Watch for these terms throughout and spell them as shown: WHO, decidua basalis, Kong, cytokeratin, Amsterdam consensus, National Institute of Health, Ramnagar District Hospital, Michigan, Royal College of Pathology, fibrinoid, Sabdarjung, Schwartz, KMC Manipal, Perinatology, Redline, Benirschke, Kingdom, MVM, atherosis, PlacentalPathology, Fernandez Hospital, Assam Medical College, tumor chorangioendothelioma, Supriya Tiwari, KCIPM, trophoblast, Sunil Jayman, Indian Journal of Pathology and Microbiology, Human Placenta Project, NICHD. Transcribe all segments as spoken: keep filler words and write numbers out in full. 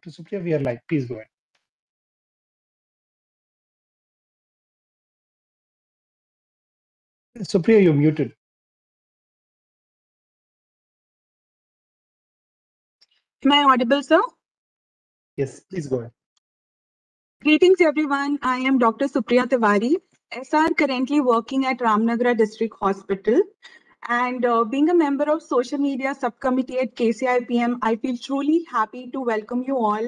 Doctor Supriya, we are live. Please go ahead. Supriya, you're muted. Am I audible, sir? Yes, please go ahead. Greetings, everyone. I am Doctor Supriya Tiwari, S R, currently working at Ramnagar District Hospital. And uh, being a member of Social Media Subcommittee at K C I P M, I feel truly happy to welcome you all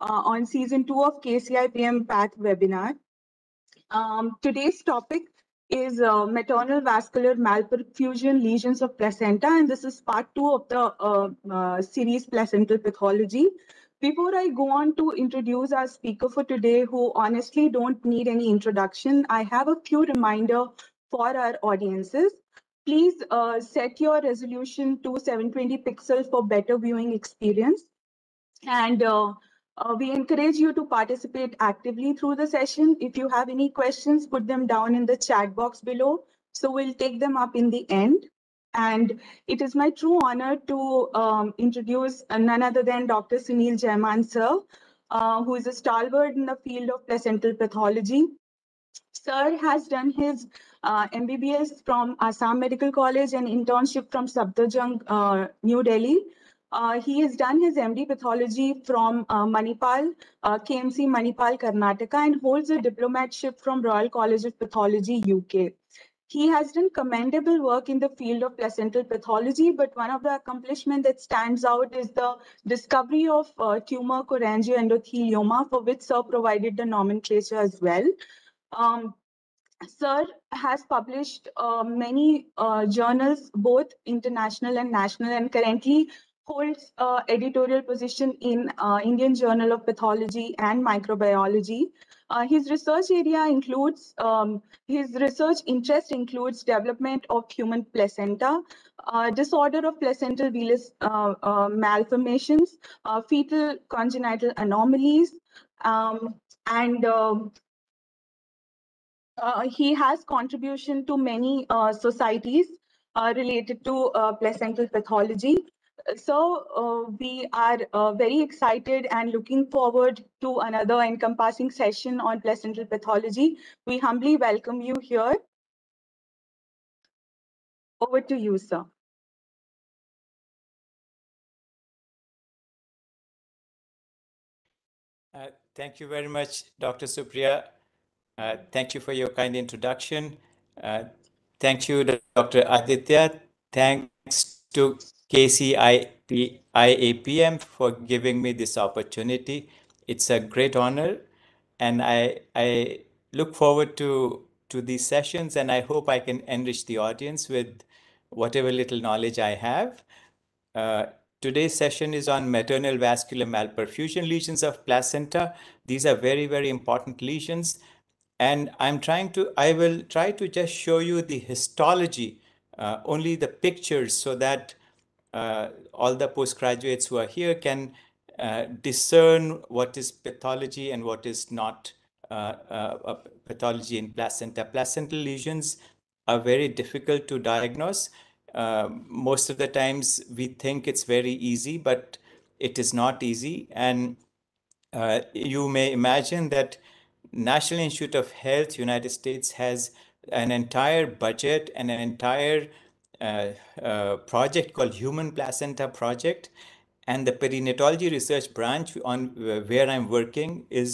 uh, on Season two of K C I P M PATH webinar. Um, today's topic is uh, maternal vascular malperfusion lesions of placenta, and this is part two of the uh, uh, series Placental Pathology. Before I go on to introduce our speaker for today, who honestly don't need any introduction, I have a few reminder for our audiences. Please uh, set your resolution to seven twenty pixels for better viewing experience. And uh, uh, we encourage you to participate actively through the session. If you have any questions, put them down in the chat box below. So we'll take them up in the end. And it is my true honor to um, introduce none other than Doctor Sunil Jayman, sir, uh, who is a stalwart in the field of placental pathology. Sir has done his uh, M B B S from Assam Medical College and internship from Sabdarjung, uh, New Delhi. Uh, he has done his M D pathology from uh, Manipal, uh, K M C Manipal, Karnataka, and holds a diplomatship from Royal College of Pathology, U K. He has done commendable work in the field of placental pathology, but one of the accomplishments that stands out is the discovery of uh, tumor chorangioendothelioma, for which Sir provided the nomenclature as well. Um, Sir has published uh, many uh, journals, both international and national, and currently holds uh, editorial position in uh, Indian Journal of Pathology and Microbiology. Uh, his research area includes, um, his research interest includes development of human placenta, uh, disorder of placental villus uh, uh, malformations, uh, fetal congenital anomalies, um, and uh, Uh, he has contribution to many uh, societies uh, related to uh, placental pathology. So uh, we are uh, very excited and looking forward to another encompassing session on placental pathology. We humbly welcome you here. Over to you, sir. Uh, thank you very much, Doctor Supriya. Uh, thank you for your kind introduction. Uh, thank you, Doctor Aditya. Thanks to K C I P M for giving me this opportunity. It's a great honor, and I, I look forward to, to these sessions, and I hope I can enrich the audience with whatever little knowledge I have. Uh, Today's session is on maternal vascular malperfusion lesions of placenta. These are very, very important lesions. And I'm trying to, I will try to just show you the histology, uh, only the pictures, so that uh, all the postgraduates who are here can uh, discern what is pathology and what is not uh, uh, pathology in placenta. Placental lesions are very difficult to diagnose. Uh, most of the times we think it's very easy, but it is not easy. And uh, you may imagine that National Institute of Health, United States, has an entire budget and an entire uh, uh, project called Human Placenta Project. And the Perinatology research branch on uh, where I'm working is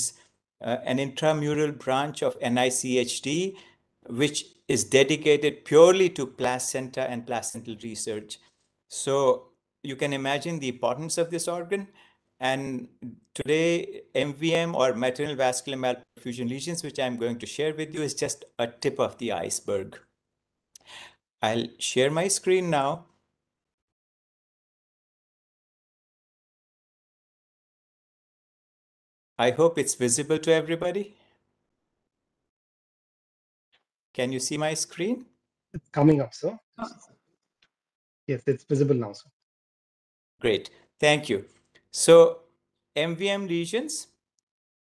uh, an intramural branch of N I C H D, which is dedicated purely to placenta and placental research. So you can imagine the importance of this organ. And today, M V M, or maternal vascular malperfusion lesions, which I'm going to share with you, is just a tip of the iceberg. I'll share my screen now. I hope it's visible to everybody. Can you see my screen? It's coming up, sir. Oh. Yes, it's visible now, sir. Great, thank you. So M V M lesions,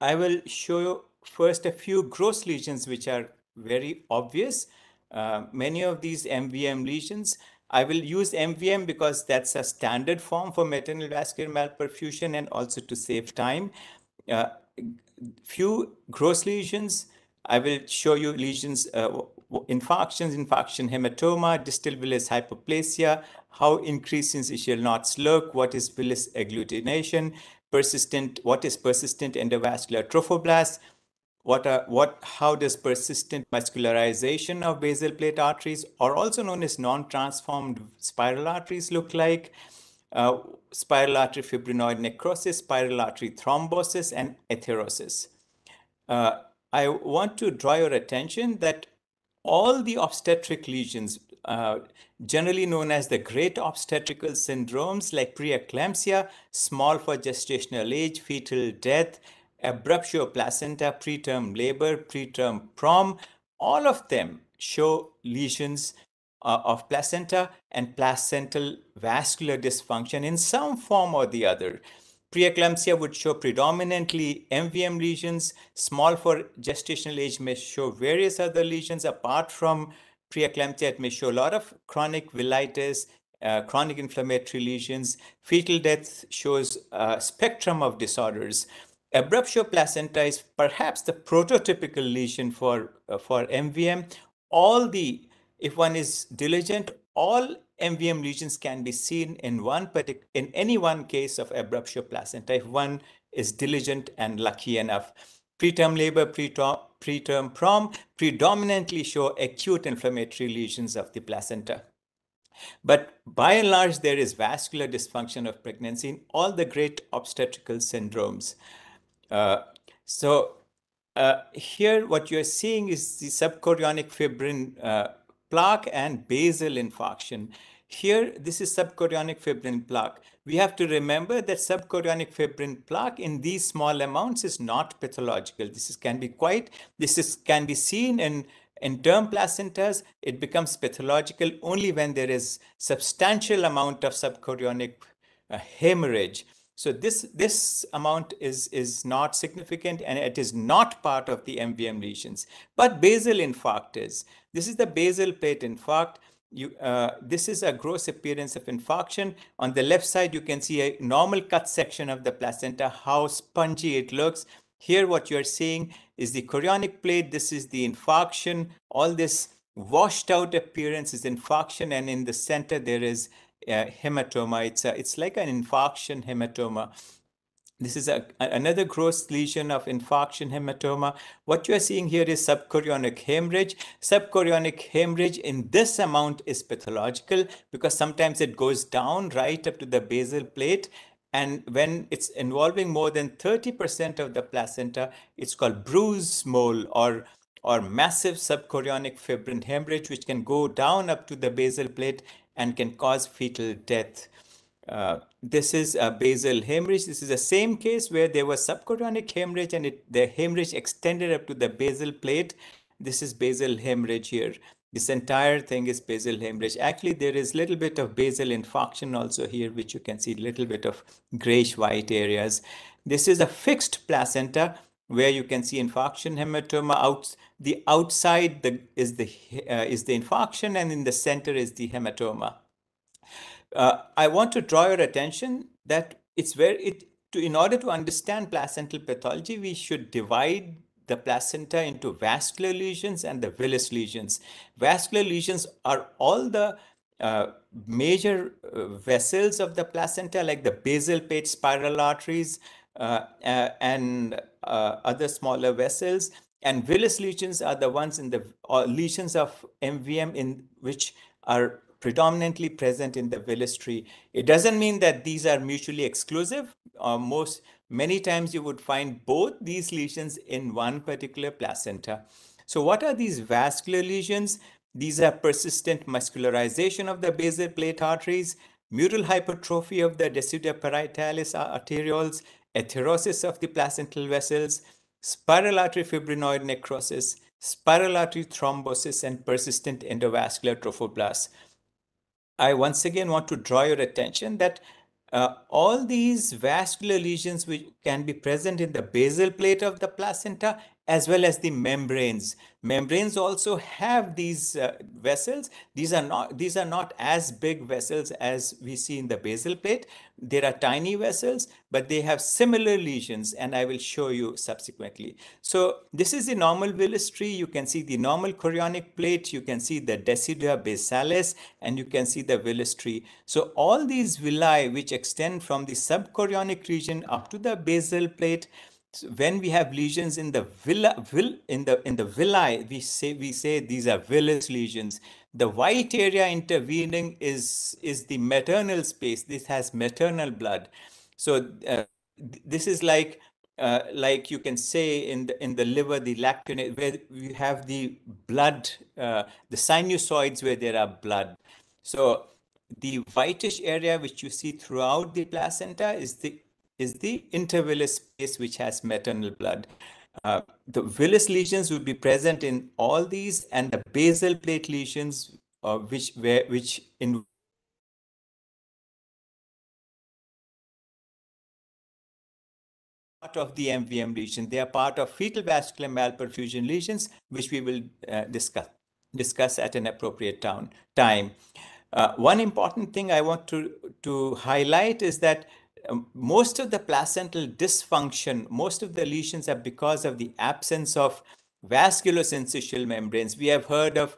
I will show you first a few gross lesions which are very obvious. Uh, many of these M V M lesions I will use M V M because that's a standard form for maternal vascular malperfusion, and also to save time. Uh, few gross lesions. I will show you lesions, uh, infarctions, infarction hematoma, distal villous hyperplasia, how increase in ischia knots look, what is villous agglutination, persistent, what is persistent endovascular trophoblast, what are, what, how does persistent muscularization of basal plate arteries, or also known as non-transformed spiral arteries, look like, uh, spiral artery fibrinoid necrosis, spiral artery thrombosis, and atherosclerosis. Uh, I want to draw your attention that all the obstetric lesions, uh, generally known as the great obstetrical syndromes like preeclampsia, small for gestational age, fetal death, abruptio placenta, preterm labor, preterm prom, all of them show lesions uh, of placenta and placental vascular dysfunction in some form or the other. Preeclampsia would show predominantly M V M lesions, small for gestational age may show various other lesions. Apart from preeclampsia, it may show a lot of chronic velitis, uh, chronic inflammatory lesions. Fetal death shows a spectrum of disorders. Abruptio placenta is perhaps the prototypical lesion for, uh, for M V M. All the, if one is diligent, all M V M lesions can be seen in one particular, in any one case of abruptio placenta, if one is diligent and lucky enough. Preterm labor, preterm, preterm prom predominantly show acute inflammatory lesions of the placenta. But by and large, there is vascular dysfunction of pregnancy in all the great obstetrical syndromes. Uh, so uh, here what you're seeing is the subchorionic fibrin uh, plaque and basal infarction. Here, this is subchorionic fibrin plaque. We have to remember that subchorionic fibrin plaque in these small amounts is not pathological. This is, can be quite, this is, can be seen in, in term placentas. It becomes pathological only when there is substantial amount of subchorionic uh, hemorrhage. So this, this amount is, is not significant, and it is not part of the M V M lesions. But basal infarct is. This is the basal plate infarct. You, uh, this is a gross appearance of infarction. On the left side, you can see a normal cut section of the placenta, how spongy it looks. Here, what you're seeing is the chorionic plate. This is the infarction. All this washed out appearance is infarction, and in the center, there is Uh, hematoma. It's a, it's like an infarction hematoma. This is a, another gross lesion of infarction hematoma. What you are seeing here is subchorionic hemorrhage. Subchorionic hemorrhage in this amount is pathological because sometimes it goes down right up to the basal plate, and when it's involving more than thirty percent of the placenta, it's called bruise mole or or massive subchorionic fibrin hemorrhage, which can go down up to the basal plate and can cause fetal death. Uh, this is a basal hemorrhage. This is the same case where there was subchorionic hemorrhage and it, the hemorrhage extended up to the basal plate. This is basal hemorrhage here. This entire thing is basal hemorrhage. Actually, there is a little bit of basal infarction also here, which you can see a little bit of grayish white areas. This is a fixed placenta where you can see infarction hematoma. Out the outside the, is the uh, is the infarction, and in the center is the hematoma. Uh, I want to draw your attention that it's where it to in order to understand placental pathology, we should divide the placenta into vascular lesions and the villous lesions. Vascular lesions are all the uh, major uh, vessels of the placenta, like the basal plate, spiral arteries, Uh, uh, and uh, other smaller vessels, and villous lesions are the ones in the or lesions of M V M in which are predominantly present in the villous tree. It doesn't mean that these are mutually exclusive. Uh, most many times you would find both these lesions in one particular placenta. So what are these vascular lesions? These are persistent muscularization of the basal plate arteries, mural hypertrophy of the desudaparietalis arterioles, atherosclerosis of the placental vessels, spiral artery fibrinoid necrosis, spiral artery thrombosis, and persistent endovascular trophoblast. I once again want to draw your attention that uh, all these vascular lesions which can be present in the basal plate of the placenta as well as the membranes. Membranes also have these uh, vessels. These are not, these are not as big vessels as we see in the basal plate. There are tiny vessels, but they have similar lesions, and I will show you subsequently. So this is the normal villi. You can see the normal chorionic plate. You can see the decidua basalis, and you can see the villi. So all these villi, which extend from the subchorionic region up to the basal plate, when we have lesions in the villi, vil, in the in the villi, we say we say these are villous lesions. The white area intervening is is the maternal space. This has maternal blood. So uh, this is like uh, like you can say in the in the liver, the lactinate, where we have the blood, uh, the sinusoids where there are blood. So the whitish area which you see throughout the placenta is the is the intervillous space which has maternal blood. Uh, the villous lesions would be present in all these, and the basal plate lesions, uh, which where which in part of the M V M lesion, they are part of fetal vascular malperfusion lesions, which we will uh, discuss discuss at an appropriate town, time. Uh, one important thing I want to to highlight is that most of the placental dysfunction, most of the lesions are because of the absence of vasculosyncitial membranes. We have heard of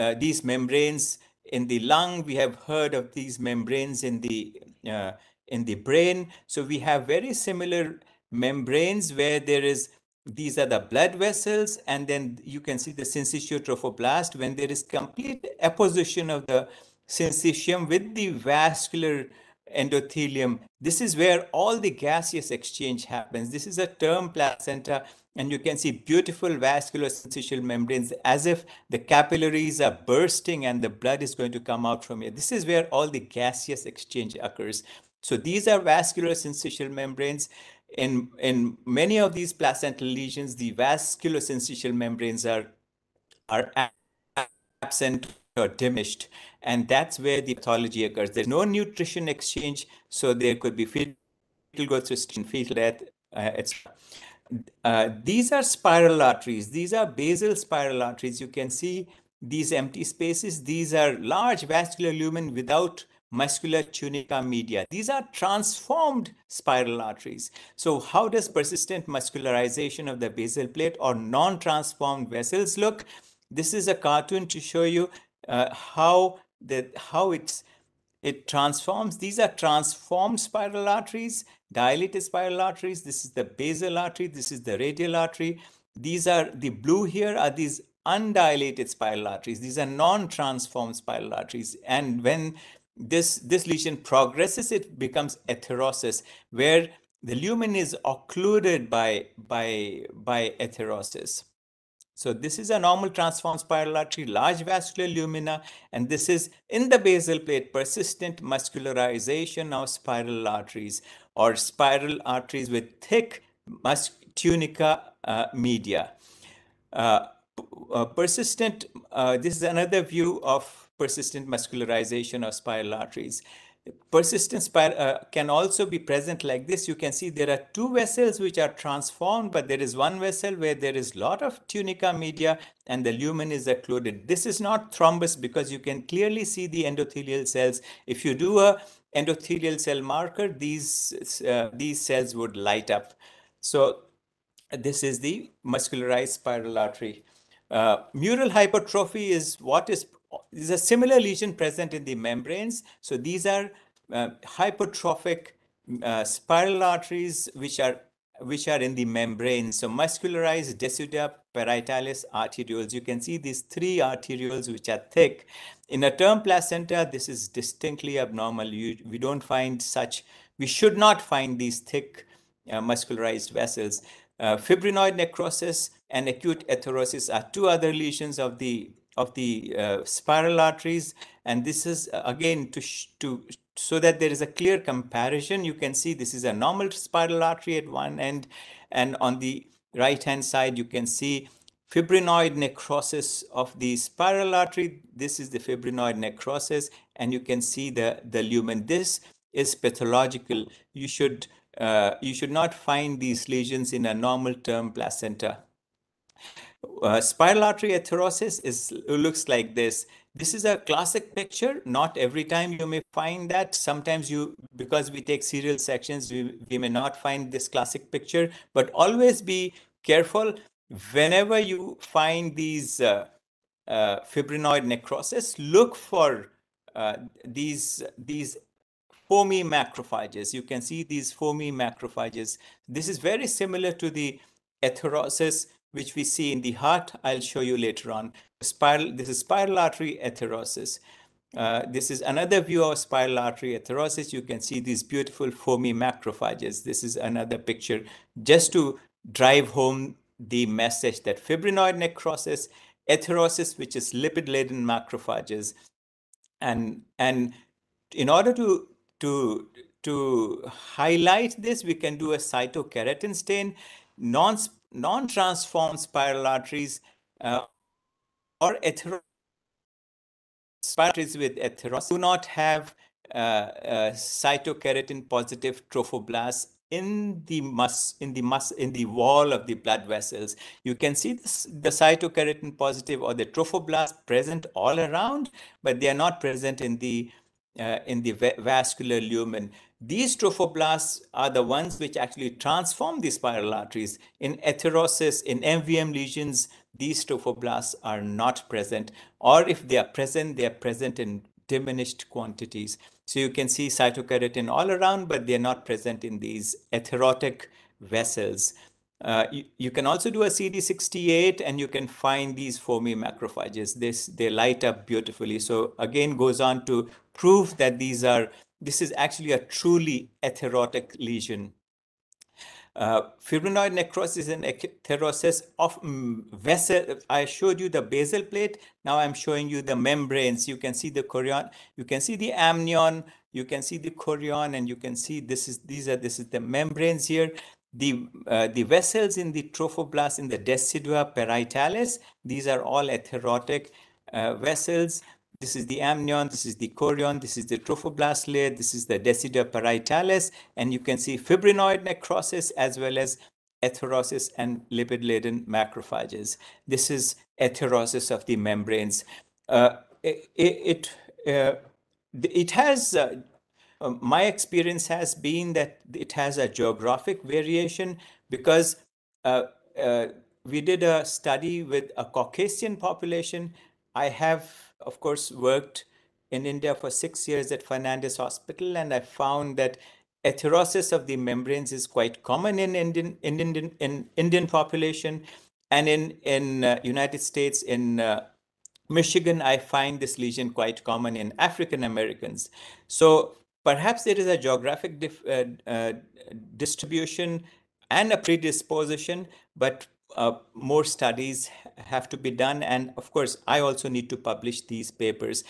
uh, these membranes in the lung. We have heard of these membranes in the uh, in the brain. So we have very similar membranes where there is, these are the blood vessels, and then you can see the syncytial trophoblast when there is complete apposition of the syncytium with the vascular endothelium. This is where all the gaseous exchange happens. This is a term placenta, and you can see beautiful vascular syncytial membranes as if the capillaries are bursting and the blood is going to come out from here. This is where all the gaseous exchange occurs. So these are vascular syncytial membranes. In, in many of these placental lesions, the vascular syncytial membranes are, are absent or diminished, and that's where the pathology occurs. There's no nutrition exchange, so there could be fetal growth restriction, fetal death, uh, et cetera. Uh, these are spiral arteries. These are basal spiral arteries. You can see these empty spaces. These are large vascular lumen without muscular tunica media. These are transformed spiral arteries. So how does persistent muscularization of the basal plate or non-transformed vessels look? This is a cartoon to show you Uh, how the how it's it transforms. These are transformed spiral arteries, dilated spiral arteries. This is the basal artery. This is the radial artery. These are the blue here are these undilated spiral arteries. These are non-transformed spiral arteries. And when this this lesion progresses, it becomes atherosis, where the lumen is occluded by by by atherosis. So this is a normal transformed spiral artery, large vascular lumina, and this is in the basal plate, persistent muscularization of spiral arteries or spiral arteries with thick mus tunica uh, media. Uh, uh, persistent, uh, this is another view of persistent muscularization of spiral arteries. Persistent spiral uh, can also be present like this. You can see there are two vessels which are transformed, but there is one vessel where there is a lot of tunica media and the lumen is occluded. This is not thrombus because you can clearly see the endothelial cells. If you do a endothelial cell marker, these, uh, these cells would light up. So this is the muscularized spiral artery. Uh, mural hypertrophy is what is There's a similar lesion present in the membranes. So these are uh, hypertrophic uh, spiral arteries which are which are in the membranes. So muscularized decidua parietallis arterioles. You can see these three arterioles which are thick. In a term placenta, this is distinctly abnormal. You, we don't find such, we should not find these thick uh, muscularized vessels. Uh, fibrinoid necrosis and acute atherosis are two other lesions of the of the uh, spiral arteries, and this is uh, again to to so that there is a clear comparison. You can see this is a normal spiral artery at one end, and on the right hand side you can see fibrinoid necrosis of the spiral artery. This is the fibrinoid necrosis, and you can see the the lumen. This is pathological. You should uh, you should not find these lesions in a normal term placenta. Uh, spiral artery atherosclerosis is, looks like this. This is a classic picture. Not every time you may find that. Sometimes you, because we take serial sections, we, we may not find this classic picture, but always be careful. Whenever you find these uh, uh, fibrinoid necrosis, look for uh, these, these foamy macrophages. You can see these foamy macrophages. This is very similar to the atherosclerosis which we see in the heart. I'll show you later on. Spiral, this is spiral artery atherosclerosis. Uh, this is another view of spiral artery atherosclerosis. You can see these beautiful foamy macrophages. This is another picture just to drive home the message that fibrinoid necrosis, atherosclerosis, which is lipid-laden macrophages. And, and in order to, to, to highlight this, we can do a cytokeratin stain. Non non-transformed spiral arteries uh, or atherosclerosis, spiral arteries with atherosclerosis do not have uh, uh, cytokeratin positive trophoblasts in the mus in the mus in the wall of the blood vessels. You can see this, the cytokeratin positive or the trophoblasts present all around, but they are not present in the uh, in the va vascular lumen. These trophoblasts are the ones which actually transform the spiral arteries. In atherosclerosis, in M V M lesions, these trophoblasts are not present, or if they are present, they are present in diminished quantities. So you can see cytokeratin all around, but they are not present in these atherotic vessels. Uh, you, you can also do a C D sixty-eight and you can find these foamy macrophages. This, they light up beautifully. So again, goes on to prove that these are This is actually a truly atherotic lesion. Uh, fibrinoid necrosis and atherosclerosis of vessel. I showed you the basal plate. Now I'm showing you the membranes. You can see the chorion. You can see the amnion. You can see the chorion, and you can see this is these are this is the membranes here. The uh, the vessels in the trophoblasts in the decidua parietalis. These are all atherotic uh, vessels. This is the amnion, this is the chorion, this is the trophoblast layer, this is the decidua parietalis, and you can see fibrinoid necrosis as well as atherosclerosis and lipid-laden macrophages. This is atherosclerosis of the membranes. Uh, it, it, uh, it has, uh, my experience has been that it has a geographic variation because uh, uh, we did a study with a Caucasian population. I have, of course, worked in India for six years at Fernandez Hospital, and I found that atherosclerosis of the membranes is quite common in Indian in Indian in Indian population, and in in uh, United States in uh, Michigan, I find this lesion quite common in African Americans. So perhaps there is a geographic dif uh, uh, distribution and a predisposition, but Uh, more studies have to be done, and of course I also need to publish these papers.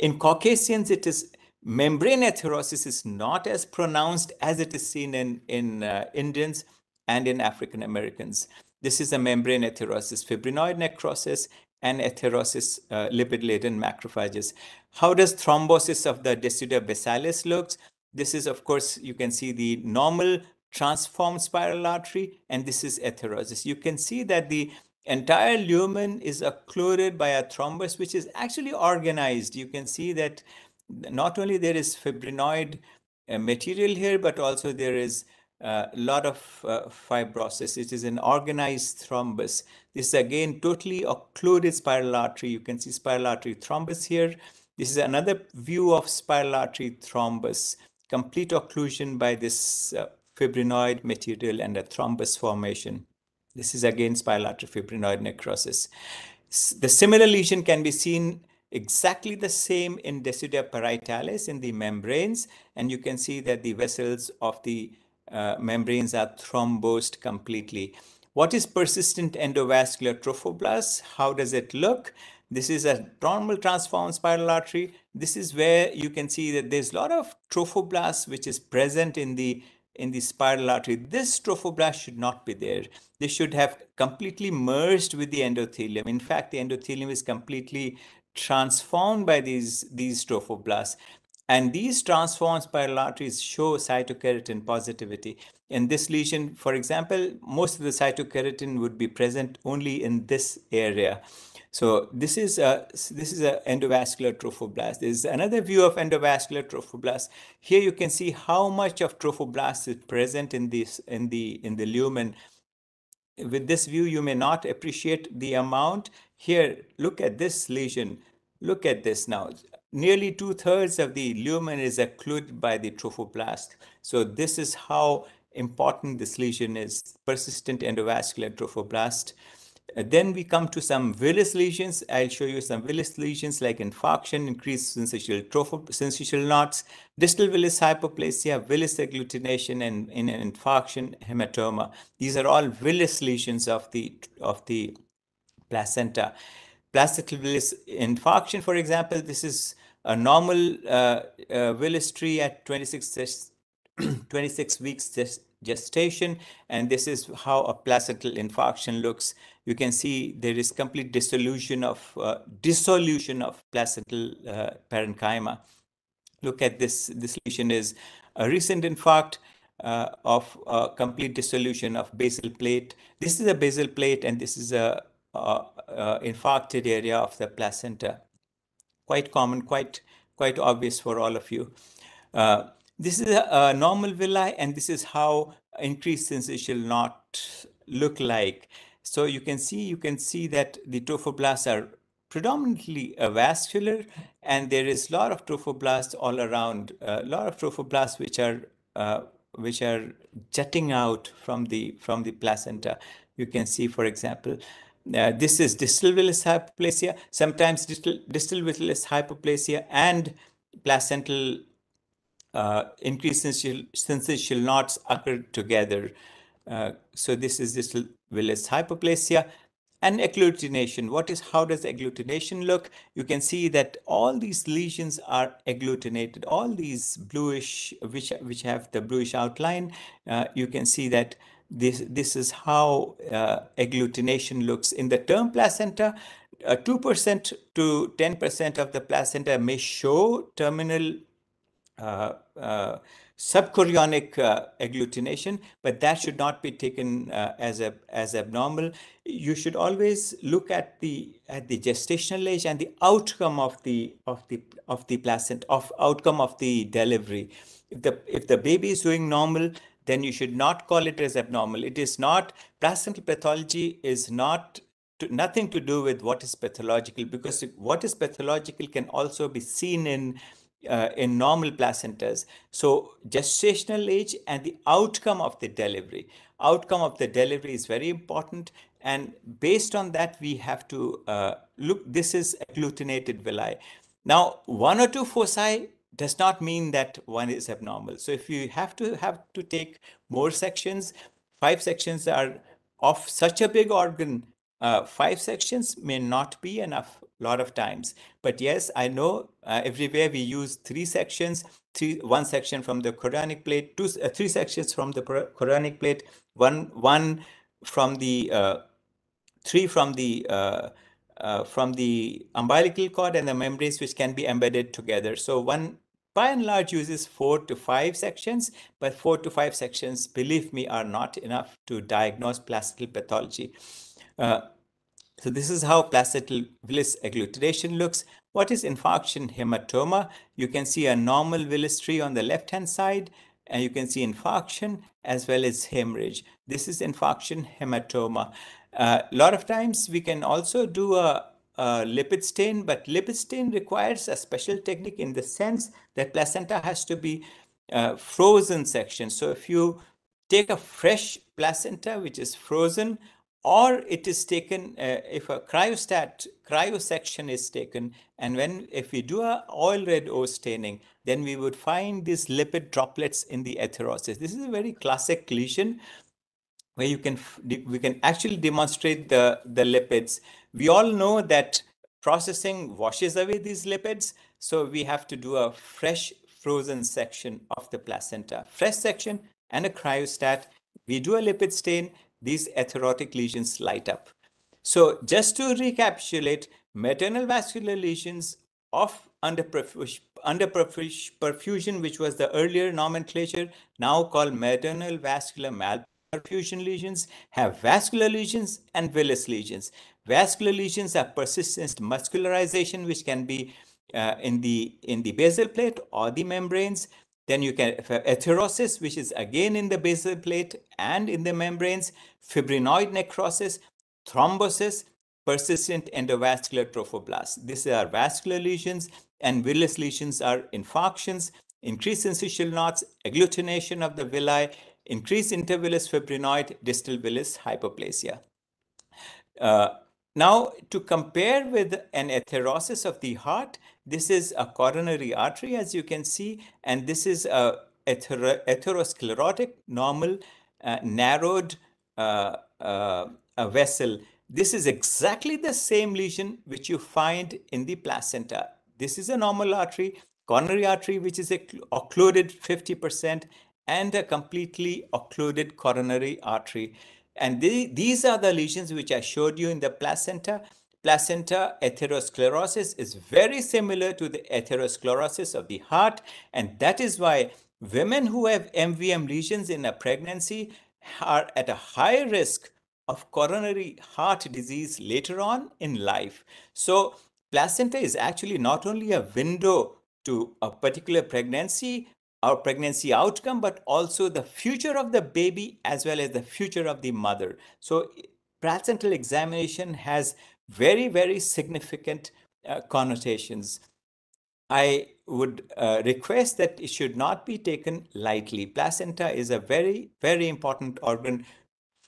In Caucasians, it is membrane atherosclerosis is not as pronounced as it is seen in in uh, Indians and in African Americans. This is a membrane atherosclerosis, fibrinoid necrosis, and atherosclerosis uh, lipid-laden macrophages. How does thrombosis of the decidua basalis looks? This is, of course, you can see the normal transformed spiral artery, and this is atherosclerosis. You can see that the entire lumen is occluded by a thrombus, which is actually organized. You can see that not only there is fibrinoid uh, material here, but also there is a uh, lot of uh, fibrosis. It is an organized thrombus. This is again totally occluded spiral artery. You can see spiral artery thrombus here. This is another view of spiral artery thrombus, complete occlusion by this uh, fibrinoid material and a thrombus formation. This is again spiral artery fibrinoid necrosis. The similar lesion can be seen exactly the same in decidua parietalis in the membranes, and you can see that the vessels of the uh, membranes are thrombosed completely. What is persistent endovascular trophoblast? How does it look? This is a normal transformed spiral artery. This is where you can see that there's a lot of trophoblasts which is present in the in the spiral artery. This trophoblast should not be there. They should have completely merged with the endothelium. In fact, the endothelium is completely transformed by these, these trophoblasts. And these transformed spiral arteries show cytokeratin positivity. In this lesion, for example, most of the cytokeratin would be present only in this area. So this is a, this is an endovascular trophoblast. This is another view of endovascular trophoblast. Here you can see how much of trophoblast is present in this in the in the lumen. With this view, you may not appreciate the amount. Here, look at this lesion. Look at this now. Nearly two-thirds of the lumen is occluded by the trophoblast. So this is how important this lesion is, persistent endovascular trophoblast. Then we come to some villous lesions. I'll show you some villous lesions like infarction, increased syncytial, syncytial knots, distal villous hypoplasia, villous agglutination, and in an infarction hematoma. These are all villous lesions of the of the placenta. Placental villous infarction, for example, this is a normal uh, uh, villous tree at twenty-six weeks gestation, and this is how a placental infarction looks. You can see there is complete dissolution of uh, dissolution of placental uh, parenchyma. Look at this. This lesion is a recent infarct uh, of uh, complete dissolution of basal plate. This is a basal plate, and this is a Uh, uh, infarcted area of the placenta. Quite common, quite quite obvious for all of you. Uh, this is a, a normal villi, and this is how increased syncytial knot look like. So you can see you can see that the trophoblasts are predominantly avascular, and there is a lot of trophoblasts all around. A uh, lot of trophoblasts which are uh, which are jutting out from the from the placenta. You can see, for example. Uh, this is distal villous hypoplasia, sometimes distal, distal villous hypoplasia and placental uh, increased syncytial knots occur together. Uh, so this is distal villous hypoplasia. And agglutination. What is, how does agglutination look? You can see that all these lesions are agglutinated. All these bluish, which, which have the bluish outline, uh, you can see that This, this is how uh, agglutination looks. In the term placenta, uh, two percent to ten percent of the placenta may show terminal uh, uh, subchorionic uh, agglutination, but that should not be taken uh, as, a, as abnormal. You should always look at the at the gestational age and the outcome of the of the of the placenta, of outcome of the delivery. If the if the baby is doing normal, then you should not call it as abnormal. It is not, placental pathology is not, to, nothing to do with what is pathological, because what is pathological can also be seen in, uh, in normal placentas. So gestational age and the outcome of the delivery. Outcome of the delivery is very important. And based on that, we have to uh, look, this is agglutinated villi. Now, one or two foci does not mean that one is abnormal. So if you have to have to take more sections, five sections are of such a big organ, uh, five sections may not be enough a lot of times. But yes, I know uh, everywhere we use three sections, three, one section from the chorionic plate, two, uh, three sections from the chorionic plate, one, one from the, uh, three from the, uh, Uh, from the umbilical cord and the membranes, which can be embedded together. So one, by and large, uses four to five sections, but four to five sections, believe me, are not enough to diagnose placental pathology. Uh, so this is how placental villous agglutination looks. What is infarction hematoma? You can see a normal villous tree on the left-hand side, and you can see infarction as well as hemorrhage. This is infarction hematoma. A uh, lot of times we can also do a, a lipid stain, but lipid stain requires a special technique in the sense that placenta has to be uh, frozen section. So if you take a fresh placenta, which is frozen, or it is taken, uh, if a cryostat, cryosection is taken, and when if we do a oil red O staining, then we would find these lipid droplets in the atherosis. This is a very classic lesion, where you can, we can actually demonstrate the, the lipids. We all know that processing washes away these lipids, so we have to do a fresh frozen section of the placenta. Fresh section and a cryostat. We do a lipid stain, these atherotic lesions light up. So just to recapitulate, maternal vascular lesions of under under perfusion, which was the earlier nomenclature, now called maternal vascular malperfusion lesions, have vascular lesions and villous lesions. Vascular lesions are persistent muscularization, which can be uh, in the in the basal plate or the membranes. Then you can have atherosis, which is again in the basal plate and in the membranes, fibrinoid necrosis, thrombosis, persistent endovascular trophoblasts. These are vascular lesions, and villous lesions are infarctions, increased syncytial knots, agglutination of the villi, increased intervillous fibrinoid, distal villous hyperplasia. Uh, now, to compare with an atherosis of the heart, this is a coronary artery, as you can see, and this is a ather atherosclerotic, normal, uh, narrowed uh, uh, a vessel. This is exactly the same lesion which you find in the placenta. This is a normal artery, coronary artery, which is occluded fifty percent, and a completely occluded coronary artery. And they, these are the lesions which I showed you in the placenta. Placenta atherosclerosis is very similar to the atherosclerosis of the heart. And that is why women who have M V M lesions in a pregnancy are at a high risk of coronary heart disease later on in life. So placenta is actually not only a window to a particular pregnancy, our pregnancy outcome, but also the future of the baby as well as the future of the mother. So placental examination has very, very significant uh, connotations. I would uh, request that it should not be taken lightly. Placenta is a very, very important organ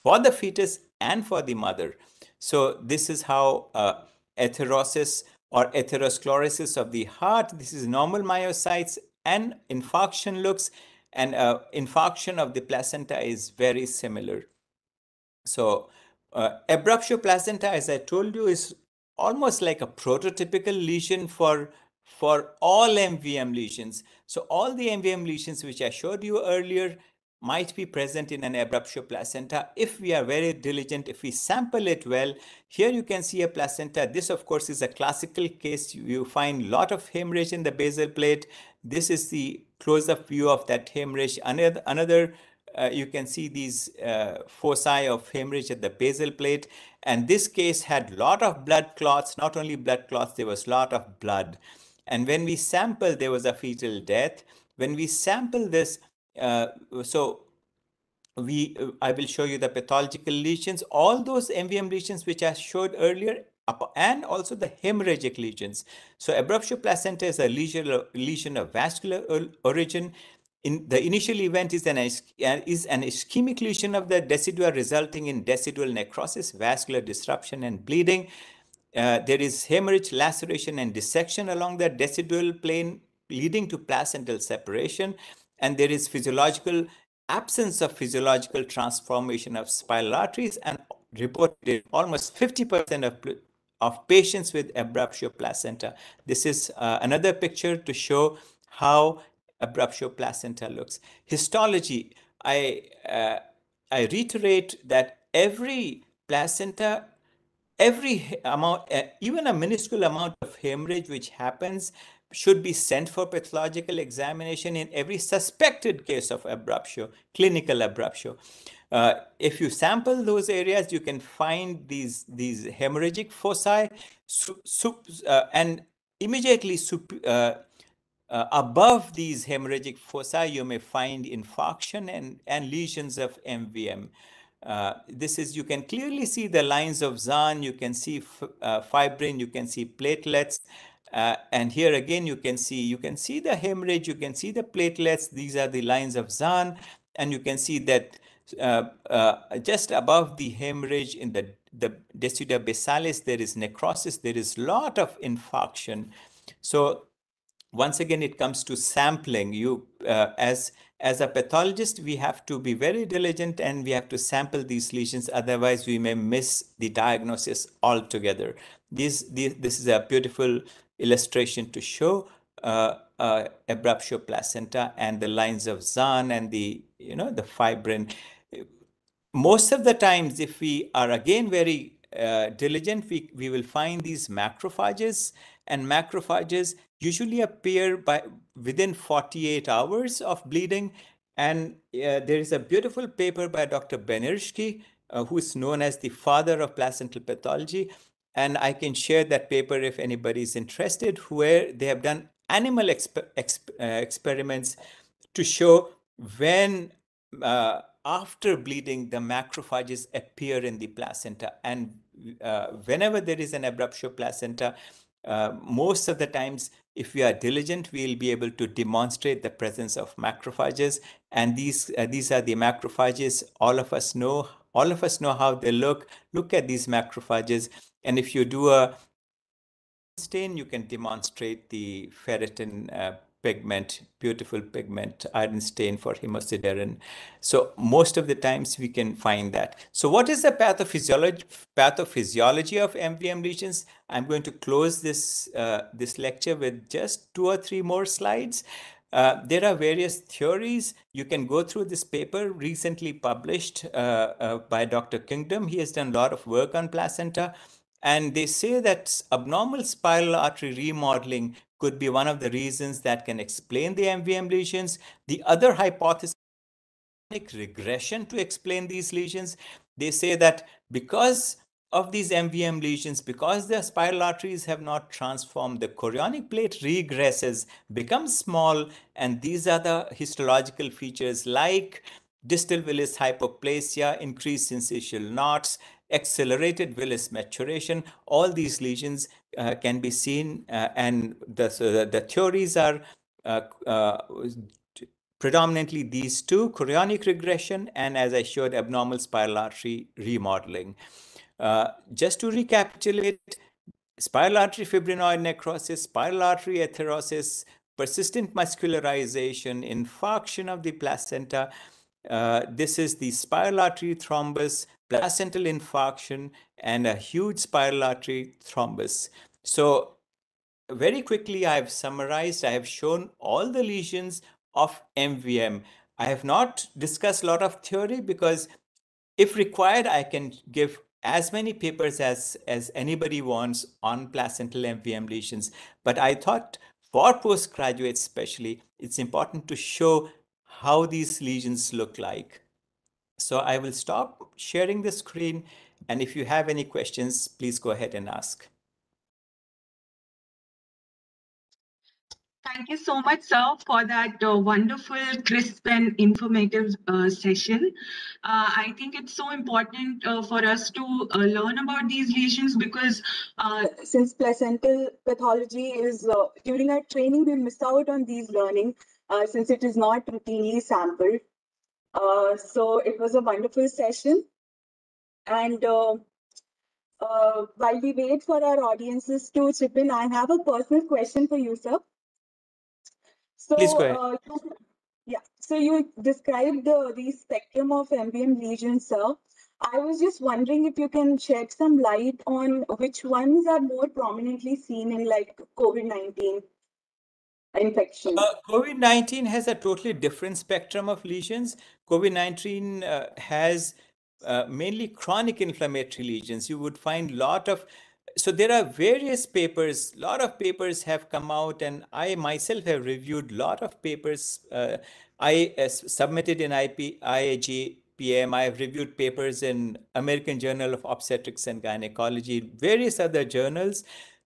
for the fetus and for the mother. So this is how uh, atherosis or atherosclerosis of the heart, this is normal myocytes and infarction looks, and uh, infarction of the placenta is very similar. So uh, abruptio placenta, as I told you, is almost like a prototypical lesion for, for all M V M lesions. So all the M V M lesions which I showed you earlier might be present in an abruptio placenta if we are very diligent, if we sample it well. Here you can see a placenta. This, of course, is a classical case. You find a lot of hemorrhage in the basal plate. This is the close-up view of that hemorrhage. Another, another uh, you can see these uh, foci of hemorrhage at the basal plate. And this case had a lot of blood clots. Not only blood clots, there was a lot of blood. And when we sampled, there was a fetal death. When we sample this, Uh, so we, uh, I will show you the pathological lesions, all those M V M lesions which I showed earlier, and also the hemorrhagic lesions. So abruptio placenta is a lesion, lesion of vascular origin. In the initial event is an, is an ischemic lesion of the decidua, resulting in decidual necrosis, vascular disruption, and bleeding. Uh, there is hemorrhage, laceration, and dissection along the decidual plane, leading to placental separation. And there is physiological absence of physiological transformation of spinal arteries, and reported almost fifty percent of, of patients with abruptio placenta. This is uh, another picture to show how abruptio placenta looks. Histology, I, uh, I reiterate that every placenta, every amount, uh, even a minuscule amount of hemorrhage which happens should be sent for pathological examination in every suspected case of abruptio, clinical abruptio. Uh, if you sample those areas, you can find these, these hemorrhagic foci, su su uh, and immediately uh, uh, above these hemorrhagic foci, you may find infarction and, and lesions of M V M. Uh, this is, you can clearly see the lines of Zahn, you can see uh, fibrin, you can see platelets. Uh, and here again, you can see, you can see the hemorrhage, you can see the platelets. These are the lines of Zahn, and you can see that uh, uh, just above the hemorrhage in the, the decidua basalis, there is necrosis, there is a lot of infarction. So once again, it comes to sampling. You, uh, as, as a pathologist, we have to be very diligent and we have to sample these lesions. Otherwise, we may miss the diagnosis altogether. This, this, this is a beautiful illustration to show uh, uh, abruptio placenta and the lines of Zahn and the, you know, the fibrin. Most of the times, if we are again very uh, diligent, we, we will find these macrophages and macrophages usually appear by within forty-eight hours of bleeding. And uh, there is a beautiful paper by Doctor Benirschke, uh, who is known as the father of placental pathology. And I can share that paper if anybody is interested, where they have done animal exp exp uh, experiments to show when uh, after bleeding, the macrophages appear in the placenta. And uh, whenever there is an abruptio placenta, uh, most of the times, if we are diligent, we will be able to demonstrate the presence of macrophages. And these uh, these are the macrophages. All of us know all of us know how they look. Look at these macrophages. And if you do a stain, you can demonstrate the ferritin uh, pigment, beautiful pigment, iron stain for hemosiderin. So most of the times we can find that. So what is the pathophysiology, pathophysiology of M V M lesions? I'm going to close this, uh, this lecture with just two or three more slides. Uh, there are various theories. You can go through this paper recently published uh, uh, by Doctor Kingdom. He has done a lot of work on placenta. And they say that abnormal spiral artery remodeling could be one of the reasons that can explain the M V M lesions. The other hypothesis is regression to explain these lesions. They say that because of these M V M lesions, because the spiral arteries have not transformed, the chorionic plate regresses, becomes small, and these are the histological features like distal villus hypoplasia, increased syncytial knots, accelerated villus maturation. All these lesions uh, can be seen, uh, and the, so the, the theories are uh, uh, predominantly these two, chorionic regression and, as I showed, abnormal spiral artery remodeling. Uh, just to recapitulate, spiral artery fibrinoid necrosis, spiral artery atherosis, persistent muscularization, infarction of the placenta. Uh, this is the spiral artery thrombus, placental infarction, and a huge spiral artery thrombus. So very quickly, I have summarized, I have shown all the lesions of M V M. I have not discussed a lot of theory because if required, I can give as many papers as, as anybody wants on placental M V M lesions. But I thought for postgraduates especially, it's important to show how these lesions look like. So I will stop sharing the screen, and if you have any questions, please go ahead and ask. Thank you so much, sir, for that uh, wonderful, crisp and informative uh, session. Uh, I think it's so important uh, for us to uh, learn about these lesions because uh, since placental pathology is, uh, during our training, we miss out on these learning uh, since it is not routinely sampled. Uh, so it was a wonderful session. And uh, uh, while we wait for our audiences to chip in, I have a personal question for you, sir. So, Please go ahead. Uh, yeah, so you described the, the spectrum of M V M lesions, sir. I was just wondering if you can shed some light on which ones are more prominently seen in like COVID nineteen infection. Uh, COVID nineteen has a totally different spectrum of lesions. COVID nineteen uh, has uh, mainly chronic inflammatory lesions. You would find a lot of So there are various papers, a lot of papers have come out, and I myself have reviewed a lot of papers. Uh, I uh, submitted in I A G P M, I have reviewed papers in American Journal of Obstetrics and Gynecology, various other journals.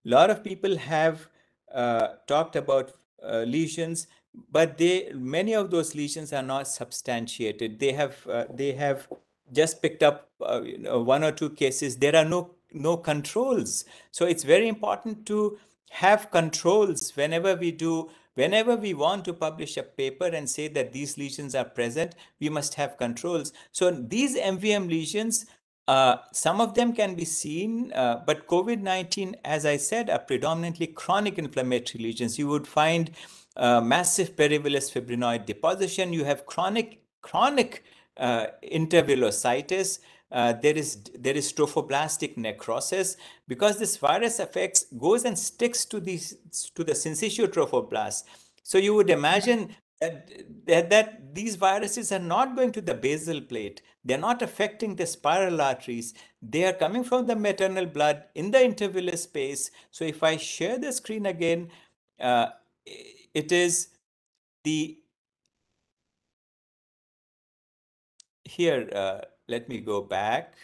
A lot of people have uh, talked about uh, lesions, but they many of those lesions are not substantiated. They have, uh, they have just picked up uh, you know, one or two cases. There are no no controls. So it's very important to have controls whenever we do, whenever we want to publish a paper and say that these lesions are present, we must have controls. So these M V M lesions, uh, some of them can be seen, uh, but COVID nineteen, as I said, are predominantly chronic inflammatory lesions. You would find uh, massive perivillous fibrinoid deposition. You have chronic, chronic uh, intervillositis. Uh, there is there is trophoblastic necrosis because this virus affects goes and sticks to these to the syncytial trophoblast. So you would imagine that, that these viruses are not going to the basal plate. They're not affecting the spiral arteries. They are coming from the maternal blood in the intervillous space. So if I share the screen again, uh, it is the, here, uh, let me go back.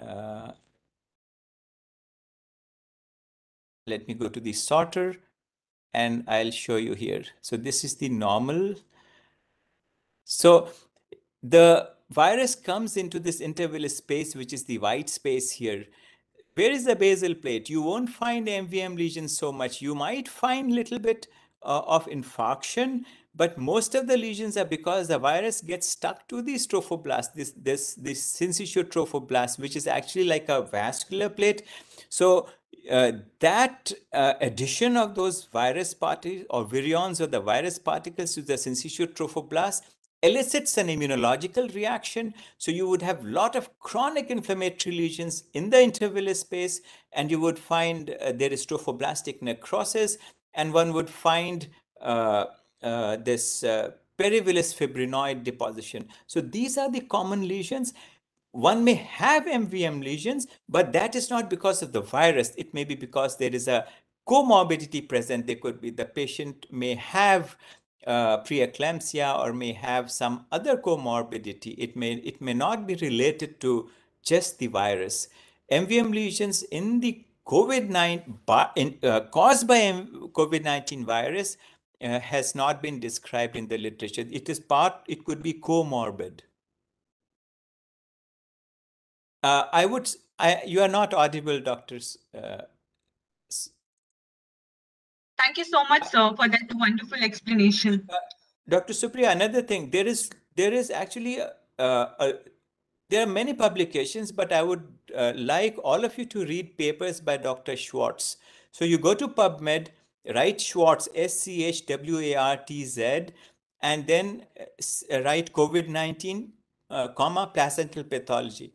Uh, let me go to the sorter and I'll show you here. So this is the normal. So the virus comes into this intervillous space, which is the white space here. Where is the basal plate? You won't find M V M lesions so much. You might find a little bit uh, of infarction, but most of the lesions are because the virus gets stuck to these trophoblast, this, this, this syncytial trophoblast, which is actually like a vascular plate. So uh, that uh, addition of those virus particles or virions or the virus particles to the syncytial trophoblast elicits an immunological reaction. So you would have a lot of chronic inflammatory lesions in the intervillous space, and you would find uh, there is trophoblastic necrosis, and one would find uh, Uh, this uh, perivillous fibrinoid deposition. So these are the common lesions. One may have M V M lesions, but that is not because of the virus. It may be because there is a comorbidity present. There could be the patient may have uh, preeclampsia or may have some other comorbidity. It may, it may not be related to just the virus. M V M lesions in the COVID nineteen by, in, uh, caused by COVID nineteen virus Uh, has not been described in the literature. It is part, it could be comorbid. Uh, I would, I, you are not audible, doctors. Uh, Thank you so much, sir, for that wonderful explanation. Uh, Doctor Supriya, another thing, there is, there is actually, a, a, there are many publications, but I would uh, like all of you to read papers by Doctor Schwartz. So you go to PubMed, write Schwartz, S C H W A R T Z, and then write COVID nineteen, uh, comma, placental pathology.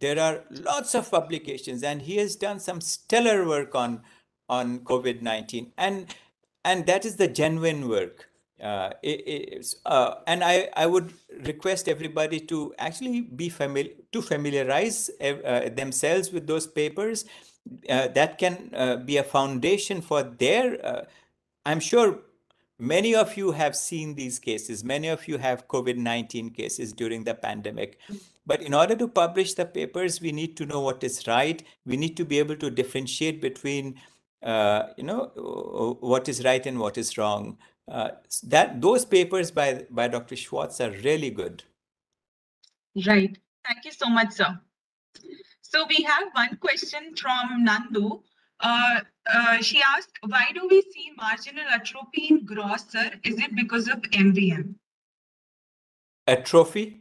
There are lots of publications, and he has done some stellar work on, on COVID nineteen, and, and that is the genuine work. Uh, it, uh, and I, I would request everybody to actually be familiar, to familiarize uh, themselves with those papers. Uh, that can uh, be a foundation for their, uh, I'm sure many of you have seen these cases. Many of you have COVID nineteen cases during the pandemic. But in order to publish the papers, we need to know what is right. We need to be able to differentiate between, uh, you know, what is right and what is wrong. Uh, that those papers by, by Doctor Schwartz are really good. Right. Thank you so much, sir. So we have one question from Nandu. Uh, uh, she asked, why do we see marginal atrophy in gross, sir? Is it because of M V M? Atrophy?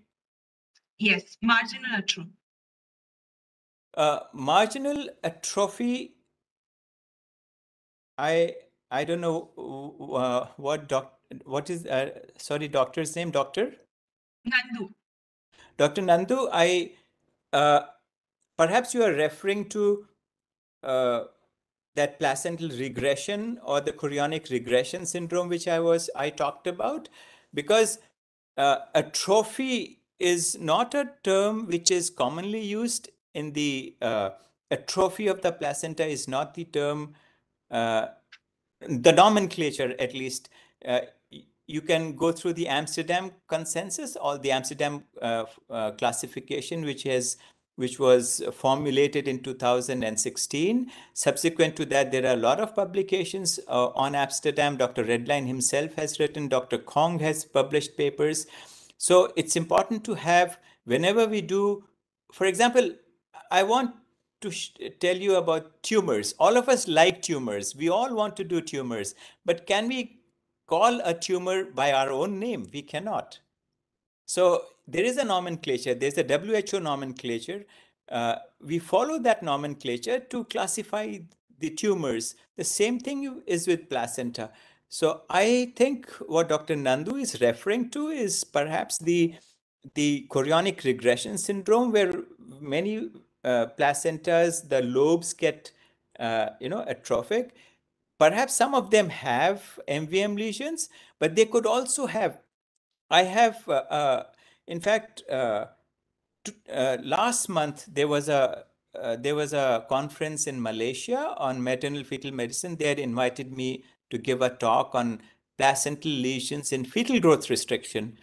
Yes, marginal atrophy. Uh, marginal atrophy, I I don't know uh, what doc, what is, uh, sorry, doctor's name, Doctor? Nandu. Doctor Nandu, I... Uh, Perhaps you are referring to uh, that placental regression or the chorionic regression syndrome, which I was I talked about, because uh, atrophy is not a term which is commonly used in the uh, atrophy of the placenta is not the term, uh, the nomenclature at least. Uh, You can go through the Amsterdam consensus or the Amsterdam uh, uh, classification, which has which was formulated in two thousand sixteen. Subsequent to that, there are a lot of publications uh, on Amsterdam. Doctor Redline himself has written, Doctor Kong has published papers. So it's important to have, whenever we do, for example, I want to sh tell you about tumors. All of us like tumors. We all want to do tumors, but can we call a tumor by our own name? We cannot. So there is a nomenclature, there's a W H O nomenclature. Uh, we follow that nomenclature to classify the tumors. The same thing is with placenta. So I think what Doctor Nandu is referring to is perhaps the, the chorionic regression syndrome, where many uh, placentas, the lobes get, uh, you know, atrophic. Perhaps some of them have M V M lesions, but they could also have, I have, uh, uh, in fact, uh, uh, last month, there was a, uh, there was a conference in Malaysia on maternal fetal medicine. They had invited me to give a talk on placental lesions in fetal growth restriction.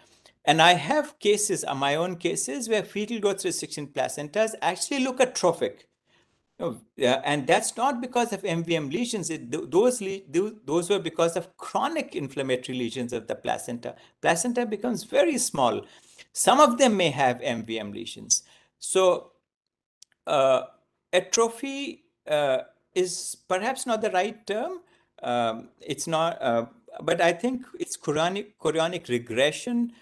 And I have cases, uh, my own cases, where fetal growth restriction placentas actually look atrophic. Oh, yeah, and that's not because of M V M lesions. It, th those, le th those were because of chronic inflammatory lesions of the placenta. Placenta becomes very small. Some of them may have M V M lesions. So uh, atrophy uh, is perhaps not the right term. Um, it's not, uh, but I think it's chorionic, chorionic regression,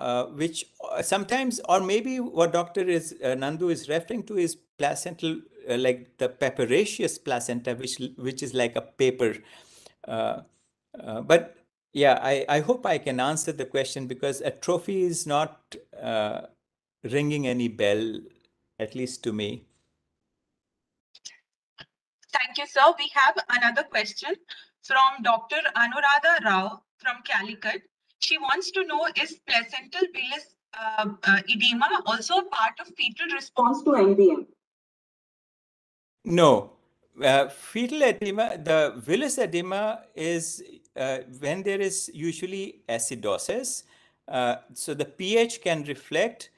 Uh, which sometimes, or maybe what Doctor is, uh, Nandu is referring to is placental, uh, like the papyraceous placenta, which which is like a paper. Uh, uh, but yeah, I, I hope I can answer the question, because atrophy is not uh, ringing any bell, at least to me. Thank you, sir. We have another question from Doctor Anuradha Rao from Calicut. She wants to know, is placental villus uh, uh, edema also part of fetal response to M V M? No. Uh, fetal edema, the villus edema is uh, when there is usually acidosis. Uh, so the pH can reflect,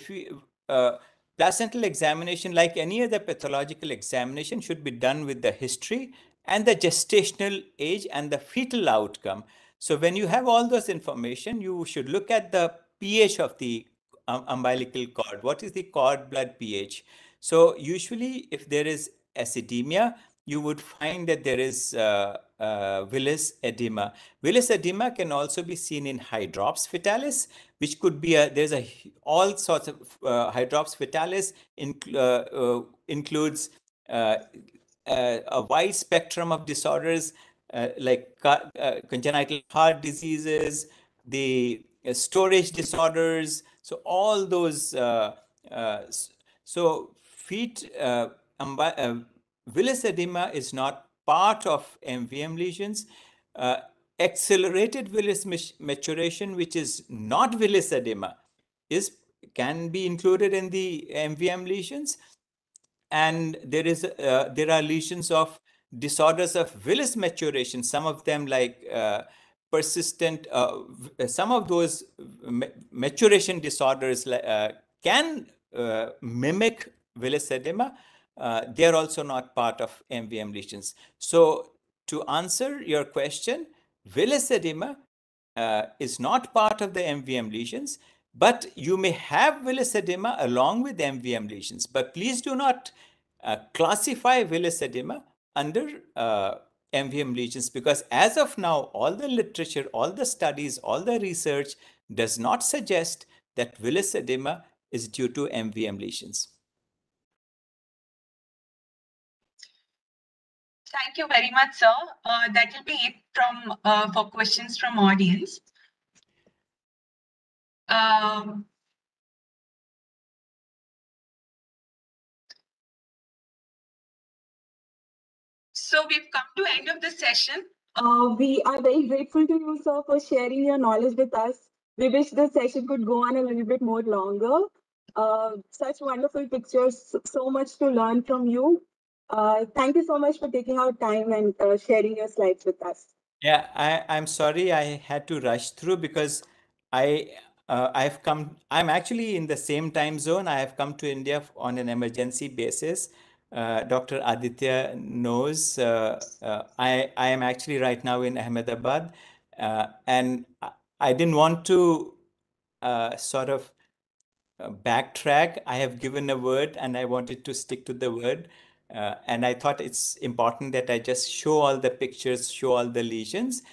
if we, uh, placental examination, like any other pathological examination, should be done with the history and the gestational age and the fetal outcome. So when you have all those information, you should look at the pH of the um, umbilical cord. What is the cord blood pH? So usually if there is acidemia, you would find that there is uh, uh, villus edema. Villus edema can also be seen in Hydrops fetalis, which could be a, there's a all sorts of uh, Hydrops fetalis in, uh, uh, includes uh, uh, a wide spectrum of disorders, Uh, like uh, congenital heart diseases, the uh, storage disorders. So all those, uh, uh, so feet, uh, uh, villus edema is not part of M V M lesions. Uh, accelerated villus maturation, which is not villus edema, is, can be included in the M V M lesions. And there is, uh, there are lesions of disorders of villus maturation, some of them like uh, persistent, uh, some of those ma maturation disorders uh, can uh, mimic villus edema. Uh, they are also not part of M V M lesions. So to answer your question, villus edema uh, is not part of the M V M lesions, but you may have villus edema along with M V M lesions. But please do not uh, classify villus edema under uh, M V M lesions, because as of now, all the literature, all the studies, all the research does not suggest that villus edema is due to M V M lesions. Thank you very much, sir. Uh, that will be it from uh, for questions from audience. Um, So we've come to end of the session. Uh, we are very grateful to you, sir, for sharing your knowledge with us. We wish the session could go on a little bit more longer. Uh, such wonderful pictures, so much to learn from you. Uh, thank you so much for taking our time and uh, sharing your slides with us. Yeah, I, I'm sorry I had to rush through, because I, uh, I've come, I'm actually in the same time zone. I have come to India on an emergency basis. Uh, Doctor Aditya knows uh, uh, I, I am actually right now in Ahmedabad, uh, and I, I didn't want to uh, sort of uh, backtrack. I have given a word and I wanted to stick to the word, uh, and I thought it's important that I just show all the pictures, show all the lesions,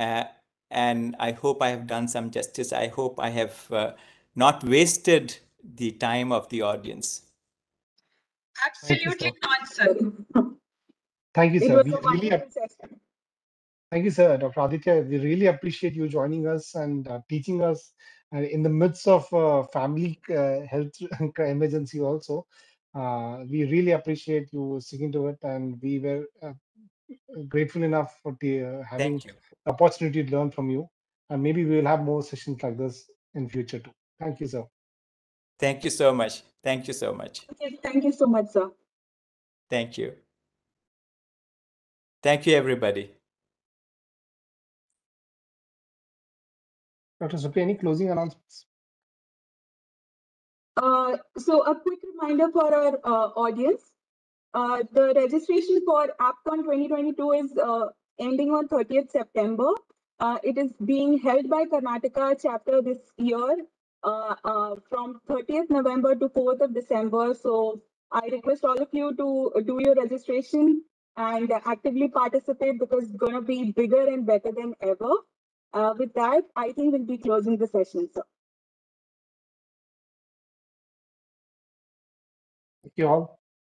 uh, and I hope I have done some justice. I hope I have uh, not wasted the time of the audience. Absolutely not, sir. Thank you, sir. We really Thank you, sir. Doctor Aditya, we really appreciate you joining us and uh, teaching us uh, in the midst of uh, family uh, health emergency also. Uh, we really appreciate you sticking to it, and we were uh, grateful enough for the, uh, having the opportunity to learn from you. And maybe we will have more sessions like this in future too. Thank you, sir. Thank you so much. Thank you so much. Okay, thank you so much, sir. Thank you. Thank you, everybody. Doctor Supriya, any closing announcements? Uh, so a quick reminder for our uh, audience, uh, the registration for APCON twenty twenty-two is uh, ending on thirtieth September. Uh, it is being held by Karnataka chapter this year uh, uh, from thirtieth November to fourth of December. So I request all of you to do your registration and actively participate, because it's going to be bigger and better than ever. Uh, with that, I think we'll be closing the session, sir. Thank you all.